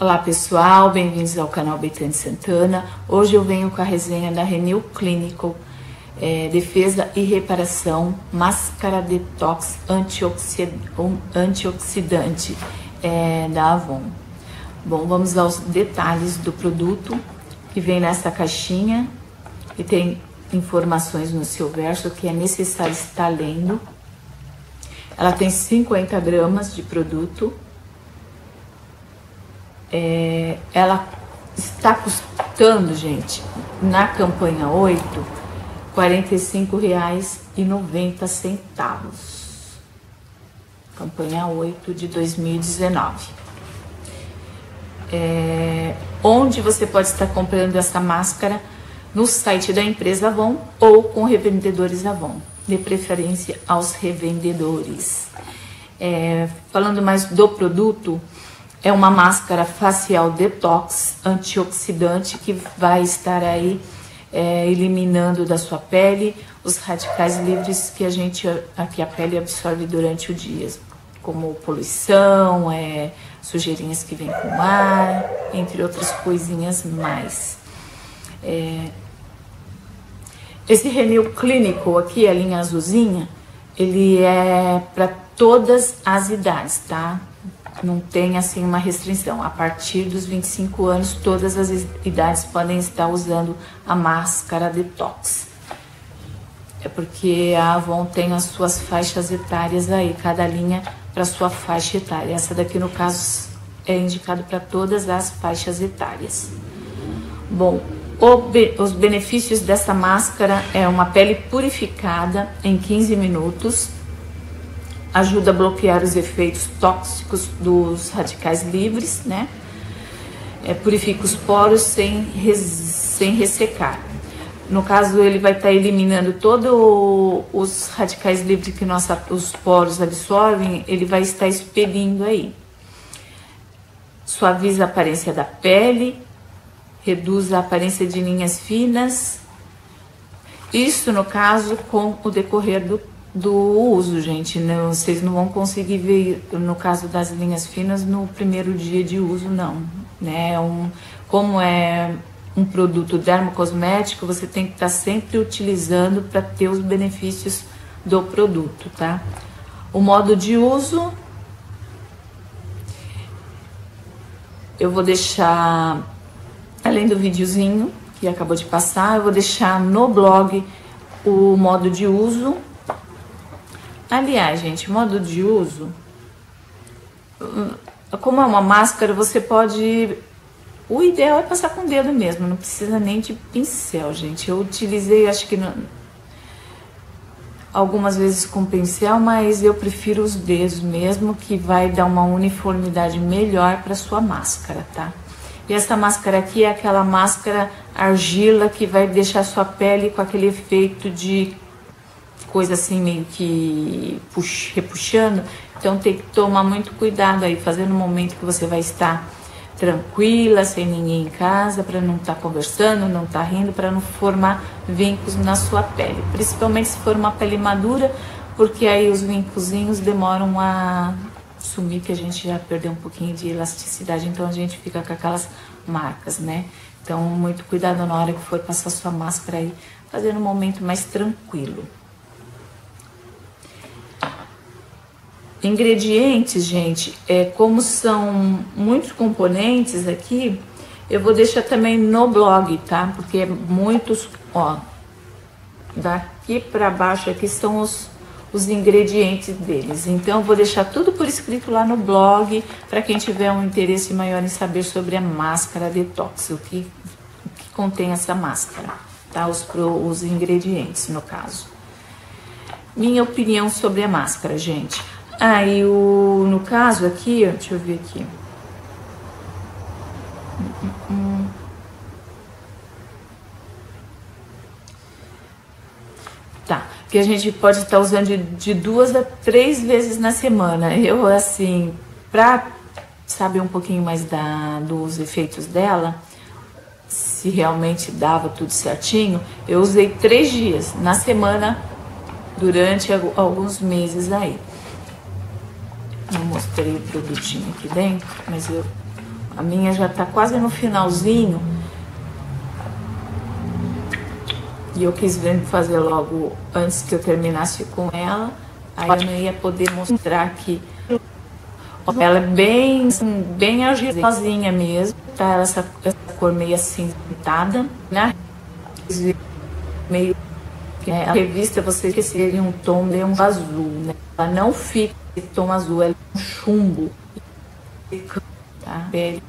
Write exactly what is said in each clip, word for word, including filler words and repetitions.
Olá pessoal, bem-vindos ao canal Beta de Santana. Hoje eu venho com a resenha da Renew Clinical, é, defesa e reparação, máscara detox antioxidante é, da Avon. Bom, vamos aos detalhes do produto, que vem nessa caixinha e tem informações no seu verso que é necessário estar lendo. Ela tem cinquenta gramas de produto. É, ela está custando, gente, na campanha oito, quarenta e cinco reais e noventa centavos. Campanha oito de dois mil e dezenove. É, onde você pode estar comprando essa máscara? No site da empresa Avon ou com revendedores Avon, de preferência aos revendedores. É, falando mais do produto, é uma máscara facial detox antioxidante que vai estar aí é, eliminando da sua pele os radicais livres que a gente aqui a pele absorve durante o dia, como poluição, é, sujeirinhas que vêm com o ar, entre outras coisinhas mais. É, esse Renew Clinical aqui, a linha azulzinha, ele é para todas as idades, tá? Não tem assim uma restrição. A partir dos vinte e cinco anos, todas as idades podem estar usando a máscara detox. É porque a Avon tem as suas faixas etárias aí, cada linha para sua faixa etária. Essa daqui, no caso, é indicado para todas as faixas etárias. Bom, os benefícios dessa máscara é uma pele purificada em quinze minutos. Ajuda a bloquear os efeitos tóxicos dos radicais livres, né? É, purifica os poros sem, res, sem ressecar. No caso, ele vai estar eliminando todos os radicais livres que nossa, os poros absorvem, ele vai estar expelindo aí. Suaviza a aparência da pele, reduz a aparência de linhas finas. Isso, no caso, com o decorrer do do uso, gente. Não, vocês não vão conseguir ver, no caso das linhas finas, no primeiro dia de uso, não, né? Um, como é um produto dermocosmético, você tem que estar tá sempre utilizando para ter os benefícios do produto, tá? O modo de uso, eu vou deixar, além do videozinho que acabou de passar, eu vou deixar no blog o modo de uso. Aliás, gente, modo de uso, como é uma máscara, você pode... O ideal é passar com o dedo mesmo, não precisa nem de pincel, gente. Eu utilizei, acho que não... algumas vezes com pincel, mas eu prefiro os dedos mesmo, que vai dar uma uniformidade melhor para sua máscara, tá? E essa máscara aqui é aquela máscara argila que vai deixar sua pele com aquele efeito de... coisa assim meio que puxa, repuxando, então tem que tomar muito cuidado aí, fazer no momento que você vai estar tranquila, sem ninguém em casa, para não estar conversando, não estar rindo, para não formar vincos na sua pele, principalmente se for uma pele madura, porque aí os vincozinhos demoram a sumir, que a gente já perdeu um pouquinho de elasticidade, então a gente fica com aquelas marcas, né? Então muito cuidado na hora que for passar sua máscara aí, fazer no momento mais tranquilo. Ingredientes, gente, é, como são muitos componentes aqui, eu vou deixar também no blog, tá? Porque é muitos, ó, daqui pra baixo aqui são os, os ingredientes deles. Então, eu vou deixar tudo por escrito lá no blog, para quem tiver um interesse maior em saber sobre a máscara detox, o que, o que contém essa máscara, tá? Os, os ingredientes, no caso. Minha opinião sobre a máscara, gente. Aí, ah, no caso aqui, deixa eu ver aqui. Tá, que a gente pode estar usando de, de duas a três vezes na semana. Eu, assim, pra saber um pouquinho mais da, dos efeitos dela, se realmente dava tudo certinho, eu usei três dias na semana durante alguns meses aí. Não mostrei o produtinho aqui dentro, mas eu A minha já tá quase no finalzinho. E eu quis fazer logo antes que eu terminasse com ela. Aí eu não ia poder mostrar que ela é bem, bem agidosinha mesmo. Tá essa, essa cor meio acinzentada, né? Meio... Né? A revista, vocês esqueceram um tom de um azul, né? Ela não fica esse tom azul, ela é um chumbo. Tá? E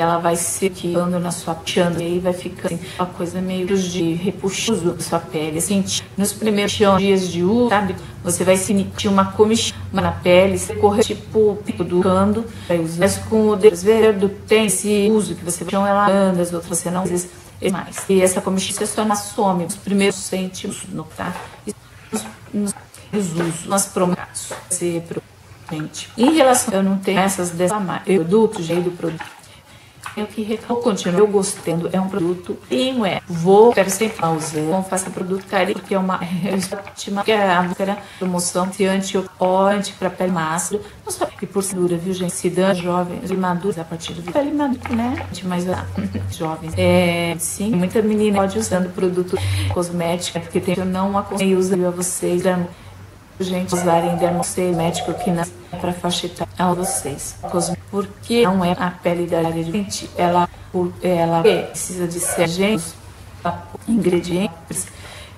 ela vai secando na sua pele, e aí vai ficando assim, uma coisa meio de repuxoso na sua pele. Assim, nos primeiros dias de uso, sabe? Você vai sentir uma comichão na pele, você corre tipo do cando, vai usando. Mas com o dedo tem esse uso que você vai ela anda, as outras você não usa. Mais. E essa comichão só na some os primeiros cêntimos, no, tá? E nos, nos usos, nós promulgamos. Em relação, eu não tenho essas dessa marca. Eu produto, jeito do produto. Eu que reclamo, continuo gostando. É um produto e não é. Vou, quero sempre usar. Não faça produto carinho, porque é uma ótima promoção de anti-ocorante para pele massa. Não só que por cintura, viu, gente? Se dá jovens e maduros a partir do pele madura, né? Mas lá, jovens. É, sim, muita menina pode usando produto cosmético, porque tem, eu não aconselho a vocês, gente, usarem dermocosmético que não é para faixa etária a vocês. Porque não é a pele da área de gente, ela, ela precisa de ser agentes, ingredientes,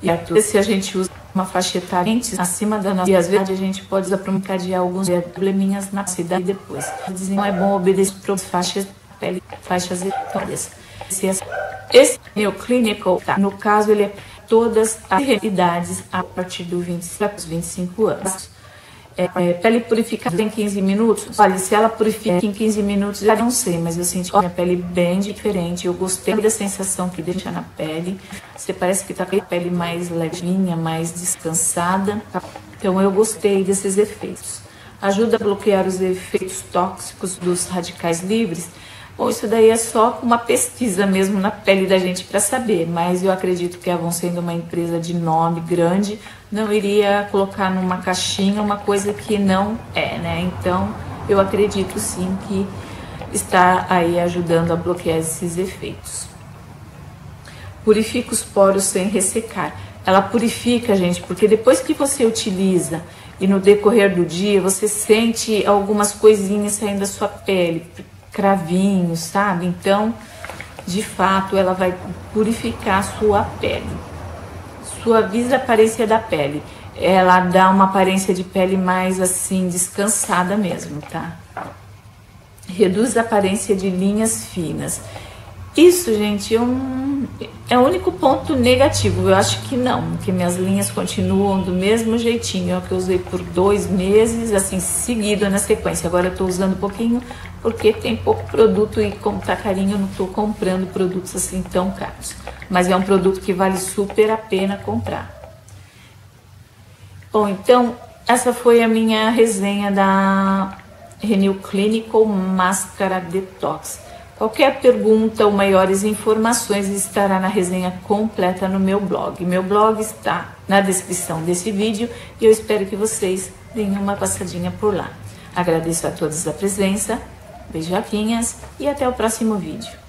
e a tudo. Se a gente usa uma faixa etária acima da nossa, e às vezes a gente pode aprontar de alguns probleminhas na cidade depois. Não é bom obedecer para faixas pele, faixas etárias. Esse Renew Clinical, tá? No caso, ele é todas as idades a partir dos vinte, vinte e cinco anos. É, é, pele purificada em quinze minutos? Olha, se ela purifica em quinze minutos, eu não sei, mas eu senti minha pele bem diferente. Eu gostei da sensação que deixa na pele. Você parece que tá com a pele mais levinha, mais descansada. Então eu gostei desses efeitos. Ajuda a bloquear os efeitos tóxicos dos radicais livres. Bom, isso daí é só uma pesquisa mesmo na pele da gente para saber, mas eu acredito que a Avon, sendo uma empresa de nome grande, não iria colocar numa caixinha uma coisa que não é, né? Então, eu acredito sim que está aí ajudando a bloquear esses efeitos. Purifica os poros sem ressecar. Ela purifica, gente, porque depois que você utiliza... E no decorrer do dia, você sente algumas coisinhas saindo da sua pele, cravinhos, sabe? Então, de fato, ela vai purificar a sua pele. Suaviza a aparência da pele. Ela dá uma aparência de pele mais, assim, descansada mesmo, tá? Reduz a aparência de linhas finas. Isso, gente, eu não... é o único ponto negativo. Eu acho que não, que minhas linhas continuam do mesmo jeitinho. É o que eu usei por dois meses, assim, seguido na sequência. Agora eu tô usando um pouquinho, porque tem pouco produto e como tá carinho, eu não tô comprando produtos assim tão caros. Mas é um produto que vale super a pena comprar. Bom, então, essa foi a minha resenha da Renew Clinical Máscara Detox. Qualquer pergunta ou maiores informações estará na resenha completa no meu blog. Meu blog está na descrição desse vídeo e eu espero que vocês deem uma passadinha por lá. Agradeço a todos a presença, beijoquinhas e até o próximo vídeo.